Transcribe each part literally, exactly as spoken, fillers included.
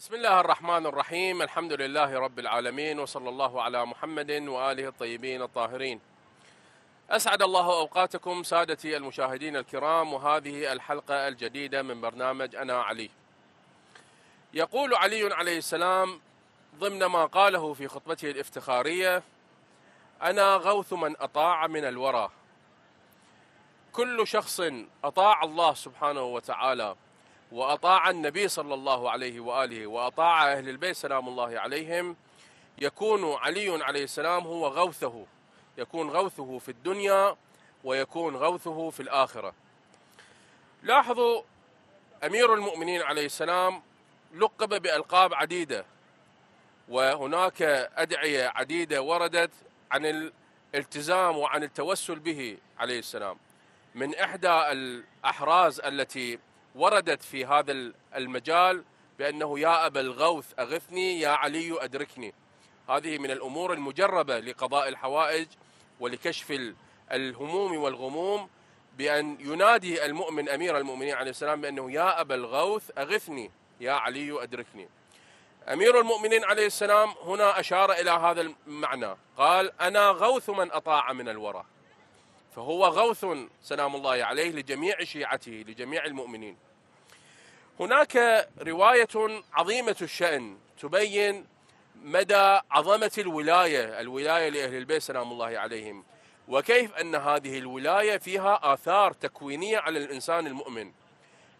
بسم الله الرحمن الرحيم. الحمد لله رب العالمين، وصلى الله على محمد وآله الطيبين الطاهرين. أسعد الله أوقاتكم سادتي المشاهدين الكرام، وهذه الحلقة الجديدة من برنامج أنا علي. يقول علي عليه السلام ضمن ما قاله في خطبته الافتخارية: أنا غوث من أطاع من الورى. كل شخص أطاع الله سبحانه وتعالى وأطاع النبي صلى الله عليه وآله وأطاع أهل البيت سلام الله عليهم، يكون علي عليه السلام هو غوثه، يكون غوثه في الدنيا ويكون غوثه في الآخرة. لاحظوا أمير المؤمنين عليه السلام لقب بألقاب عديدة، وهناك أدعية عديدة وردت عن الالتزام وعن التوسل به عليه السلام. من إحدى الأحراز التي وردت في هذا المجال بأنه يا أبا الغوث أغثني، يا علي أدركني. هذه من الأمور المجربة لقضاء الحوائج ولكشف الهموم والغموم، بأن ينادي المؤمن أمير المؤمنين عليه السلام بأنه يا أبا الغوث أغثني، يا علي أدركني. أمير المؤمنين عليه السلام هنا أشار إلى هذا المعنى، قال أنا غوث من أطاع من الورى، فهو غوث سلام الله عليه لجميع شيعته لجميع المؤمنين. هناك رواية عظيمة الشأن تبين مدى عظمة الولاية الولاية لأهل البيت سلام الله عليهم، وكيف أن هذه الولاية فيها آثار تكوينية على الإنسان المؤمن.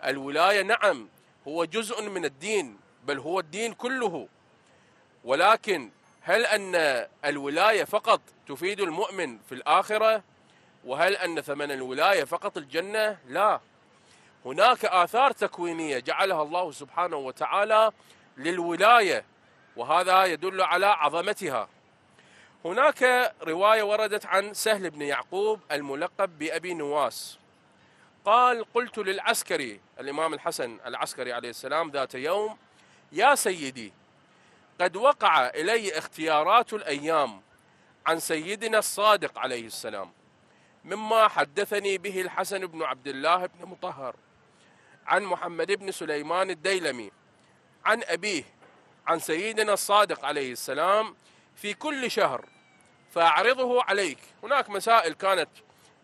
الولاية نعم هو جزء من الدين، بل هو الدين كله، ولكن هل أن الولاية فقط تفيد المؤمن في الآخرة؟ وهل أن ثمن الولاية فقط الجنة؟ لا، هناك آثار تكوينية جعلها الله سبحانه وتعالى للولاية، وهذا يدل على عظمتها. هناك رواية وردت عن سهل بن يعقوب الملقب بأبي نواس قال: قلت للعسكري، الإمام الحسن العسكري عليه السلام، ذات يوم: يا سيدي، قد وقع إلي اختيارات الأيام عن سيدنا الصادق عليه السلام مما حدثني به الحسن بن عبد الله بن مطهر عن محمد بن سليمان الديلمي عن أبيه عن سيدنا الصادق عليه السلام في كل شهر، فأعرضه عليك. هناك مسائل كانت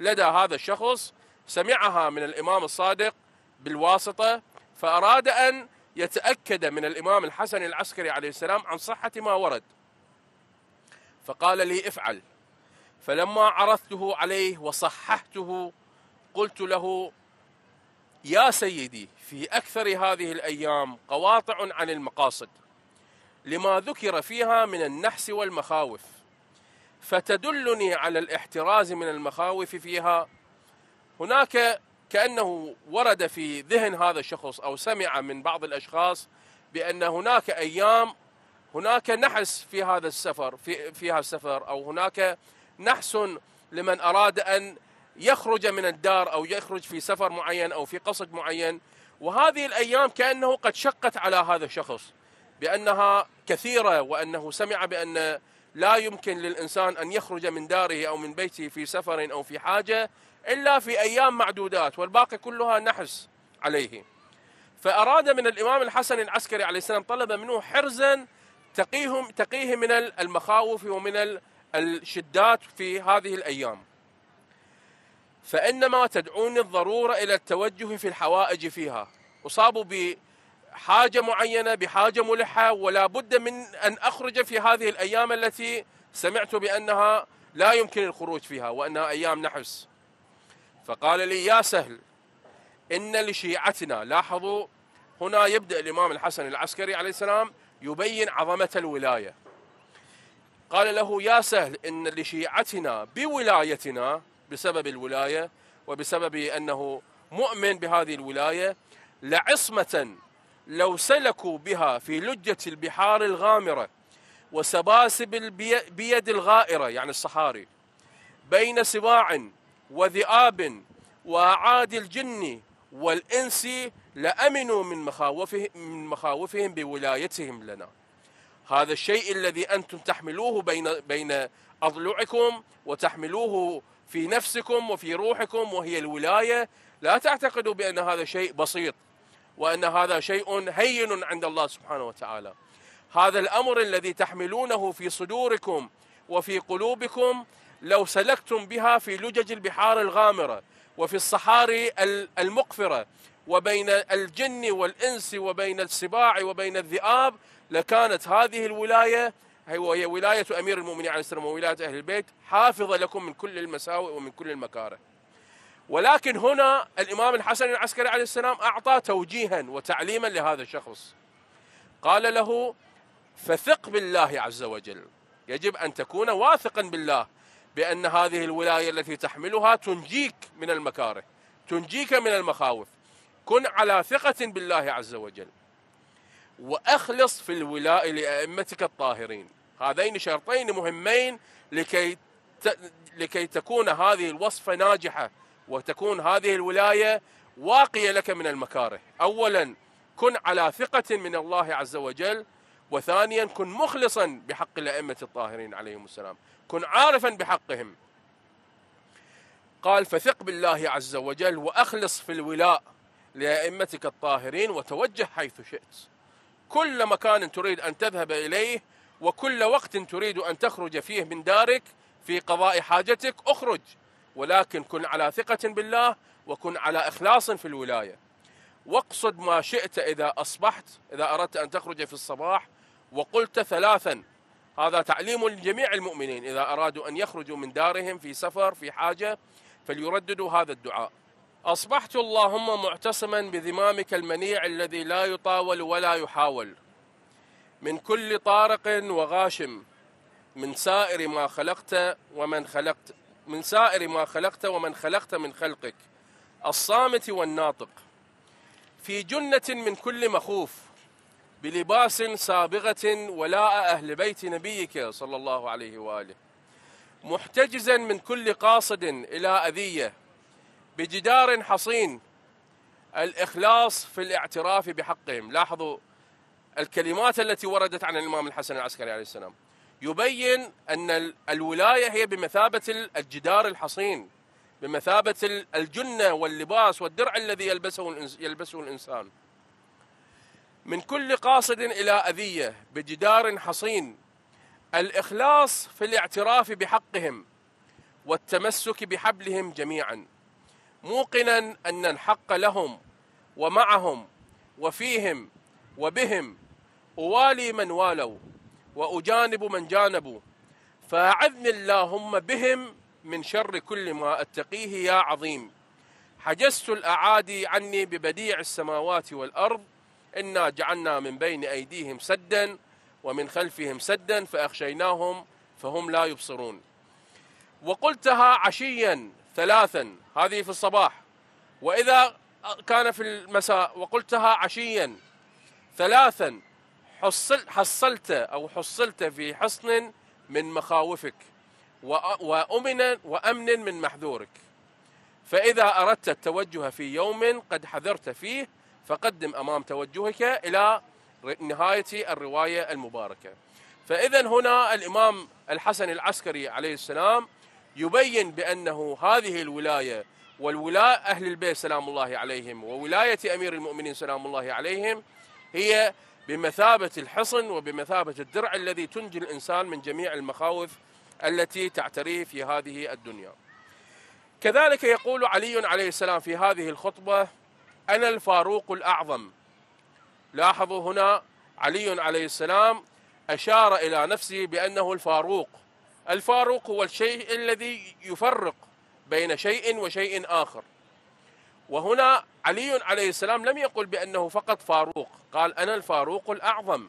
لدى هذا الشخص سمعها من الإمام الصادق بالواسطة، فأراد أن يتأكد من الإمام الحسن العسكري عليه السلام عن صحة ما ورد، فقال لي: افعل. فلما عرضته عليه وصححته قلت له: يا سيدي، في أكثر هذه الأيام قواطع عن المقاصد لما ذكر فيها من النحس والمخاوف، فتدلني على الاحتراز من المخاوف فيها. هناك كأنه ورد في ذهن هذا الشخص أو سمع من بعض الأشخاص بأن هناك أيام هناك نحس في هذا السفر في فيها السفر، أو هناك نحس لمن أراد أن يخرج من الدار أو يخرج في سفر معين أو في قصد معين، وهذه الأيام كأنه قد شقت على هذا الشخص بأنها كثيرة، وأنه سمع بأن لا يمكن للإنسان أن يخرج من داره أو من بيته في سفر أو في حاجة إلا في أيام معدودات، والباقي كلها نحس عليه. فأراد من الإمام الحسن العسكري عليه السلام، طلب منه حرزا تقيهم تقيه من المخاوف ومن الشدات في هذه الأيام. فإنما تدعوني الضرورة إلى التوجه في الحوائج فيها. أصابوا بحاجة معينة، بحاجة ملحة، ولا بد من أن أخرج في هذه الأيام التي سمعت بأنها لا يمكن الخروج فيها وأنها أيام نحس. فقال لي: يا سهل، إن لشيعتنا، لاحظوا هنا يبدأ الإمام الحسن العسكري عليه السلام يبين عظمة الولاية، قال له: يا سهل، إن لشيعتنا بولايتنا، بسبب الولاية وبسبب أنه مؤمن بهذه الولاية، لعصمة لو سلكوا بها في لجة البحار الغامرة وسباسب بيد الغائرة، يعني الصحاري، بين سباع وذئاب وأعاد الجن والإنس، لأمنوا من مخاوفهم من مخاوفهم بولايتهم لنا. هذا الشيء الذي أنتم تحملوه بين بين أضلعكم وتحملوه في نفسكم وفي روحكم، وهي الولاية، لا تعتقدوا بأن هذا شيء بسيط، وأن هذا شيء هين عند الله سبحانه وتعالى. هذا الأمر الذي تحملونه في صدوركم وفي قلوبكم لو سلكتم بها في لجج البحار الغامرة وفي الصحاري المقفرة وبين الجن والإنس وبين السباع وبين الذئاب لكانت هذه الولاية وهي ولاية أمير المؤمنين عليه السلام وولاية أهل البيت حافظة لكم من كل المساوئ ومن كل المكاره. ولكن هنا الإمام الحسن العسكري عليه السلام أعطى توجيها وتعليما لهذا الشخص، قال له فثق بالله عز وجل، يجب أن تكون واثقا بالله بأن هذه الولاية التي تحملها تنجيك من المكاره، تنجيك من المخاوف، كن على ثقة بالله عز وجل، وأخلص في الولاء لأئمتك الطاهرين. هذين شرطين مهمين لكي لكي تكون هذه الوصفة ناجحة وتكون هذه الولاية واقية لك من المكاره. أولا كن على ثقة من الله عز وجل، وثانيا كن مخلصا بحق الأئمة الطاهرين عليهم السلام، كن عارفا بحقهم. قال فثق بالله عز وجل وأخلص في الولاء لأئمتك الطاهرين وتوجه حيث شئت، كل مكان تريد أن تذهب إليه وكل وقت تريد أن تخرج فيه من دارك في قضاء حاجتك أخرج، ولكن كن على ثقة بالله وكن على إخلاص في الولاية، واقصد ما شئت. إذا أصبحت إذا أردت أن تخرج في الصباح وقلت ثلاثا، هذا تعليم لجميع المؤمنين إذا أرادوا أن يخرجوا من دارهم في سفر في حاجة فليرددوا هذا الدعاء. أصبحت اللهم معتصما بذمامك المنيع الذي لا يطاول ولا يحاول، من كل طارق وغاشم، من سائر ما خلقت ومن خلقت من سائر ما خلقت ومن خلقت من خلقك، الصامت والناطق، في جنة من كل مخوف، بلباس سابغة ولاء أهل بيت نبيك صلى الله عليه وآله، محتجزا من كل قاصد إلى أذية، بجدار حصين، الإخلاص في الاعتراف بحقهم. لاحظوا الكلمات التي وردت عن الإمام الحسن العسكري عليه السلام، يبين أن الولاية هي بمثابة الجدار الحصين، بمثابة الجنة واللباس والدرع الذي يلبسه يلبسه الإنسان. من كل قاصد إلى أذية بجدار حصين، الإخلاص في الاعتراف بحقهم والتمسك بحبلهم جميعا، موقنا أن الحق لهم ومعهم وفيهم وبهم، أوالي من والوا وأجانب من جانبوا، فأعذني اللهم بهم من شر كل ما أتقيه يا عظيم، حجزت الأعادي عني ببديع السماوات والأرض، إنا جعلنا من بين أيديهم سدا ومن خلفهم سدا فأخشيناهم فهم لا يبصرون. وقلتها عشيا ثلاثا، هذه في الصباح، وإذا كان في المساء وقلتها عشيا ثلاثا، حصل حصلت أو حصلت في حصن من مخاوفك وأمن وأمن من محذورك، فإذا أردت التوجه في يوم قد حذرت فيه فقدم أمام توجهك إلى نهاية الرواية المباركة. فإذا هنا الإمام الحسن العسكري عليه السلام يبين بأنه هذه الولاية والولاء أهل البيت سلام الله عليهم وولاية أمير المؤمنين سلام الله عليهم هي بمثابة الحصن وبمثابة الدرع الذي تنجي الإنسان من جميع المخاوف التي تعتريه في هذه الدنيا. كذلك يقول علي عليه السلام في هذه الخطبة أنا الفاروق الأعظم. لاحظوا هنا علي عليه السلام أشار إلى نفسه بأنه الفاروق. الفاروق هو الشيء الذي يفرق بين شيء وشيء آخر، وهنا علي عليه السلام لم يقل بأنه فقط فاروق، قال أنا الفاروق الأعظم.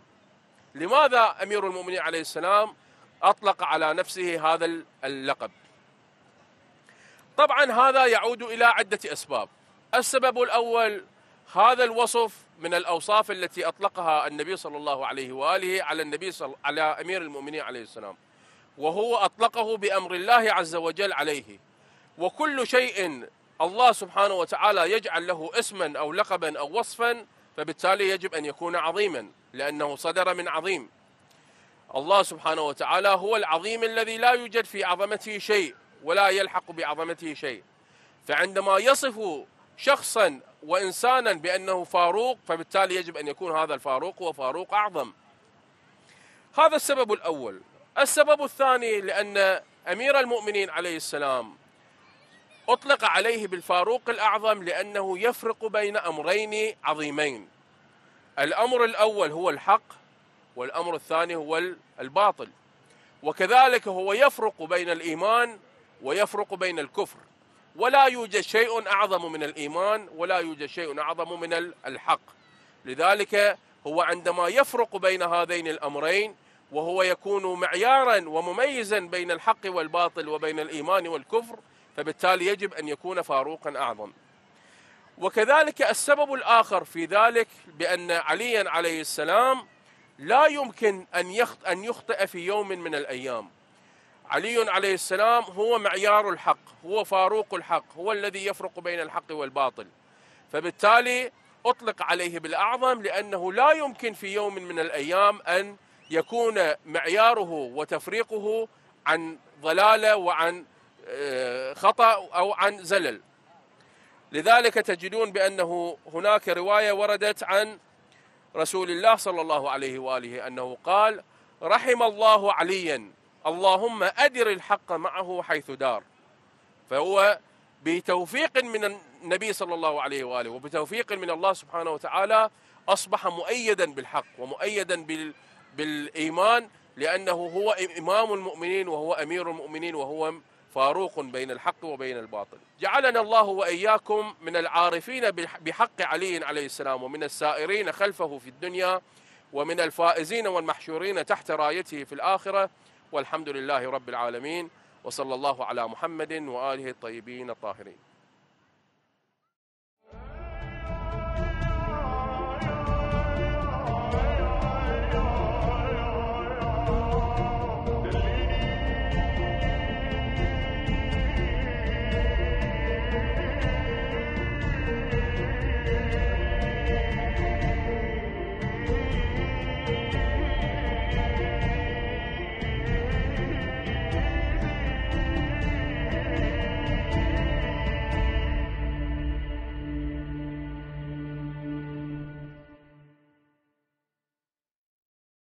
لماذا أمير المؤمنين عليه السلام أطلق على نفسه هذا اللقب؟ طبعا هذا يعود إلى عدة أسباب. السبب الأول هذا الوصف من الأوصاف التي أطلقها النبي صلى الله عليه وآله على النبي صل... على أمير المؤمنين عليه السلام، وهو أطلقه بأمر الله عز وجل عليه. وكل شيء الله سبحانه وتعالى يجعل له اسما أو لقبا أو وصفا فبالتالي يجب أن يكون عظيما لأنه صدر من عظيم. الله سبحانه وتعالى هو العظيم الذي لا يوجد في عظمته شيء ولا يلحق بعظمته شيء، فعندما يصف شخصا وإنسانا بأنه فاروق، فبالتالي يجب أن يكون هذا الفاروق هو فاروق أعظم. هذا السبب الأول. السبب الثاني لأن أمير المؤمنين عليه السلام أطلق عليه بالفاروق الأعظم لأنه يفرق بين أمرين عظيمين، الأمر الأول هو الحق والأمر الثاني هو الباطل، وكذلك هو يفرق بين الإيمان ويفرق بين الكفر، ولا يوجد شيء أعظم من الإيمان ولا يوجد شيء أعظم من الحق. لذلك هو عندما يفرق بين هذين الأمرين وهو يكون معيارا ومميزا بين الحق والباطل وبين الإيمان والكفر، فبالتالي يجب أن يكون فاروقا أعظم. وكذلك السبب الآخر في ذلك بأن عليا عليه السلام لا يمكن أن يخطئ في يوم من الأيام. علي عليه السلام هو معيار الحق، هو فاروق الحق، هو الذي يفرق بين الحق والباطل، فبالتالي أطلق عليه بالأعظم لأنه لا يمكن في يوم من الأيام أن يكون معياره وتفريقه عن ضلالة وعن خطأ أو عن زلل. لذلك تجدون بأنه هناك رواية وردت عن رسول الله صلى الله عليه وآله أنه قال: رحم الله عليا اللهم أدر الحق معه حيث دار. فهو بتوفيق من النبي صلى الله عليه وآله وبتوفيق من الله سبحانه وتعالى أصبح مؤيدا بالحق ومؤيدا بالإيمان، لأنه هو إمام المؤمنين وهو أمير المؤمنين وهو فاروق بين الحق وبين الباطل. جعلنا الله وإياكم من العارفين بحق علي عليه السلام ومن السائرين خلفه في الدنيا ومن الفائزين والمحشورين تحت رايته في الآخرة، والحمد لله رب العالمين، وصلى الله على محمد وآله الطيبين الطاهرين.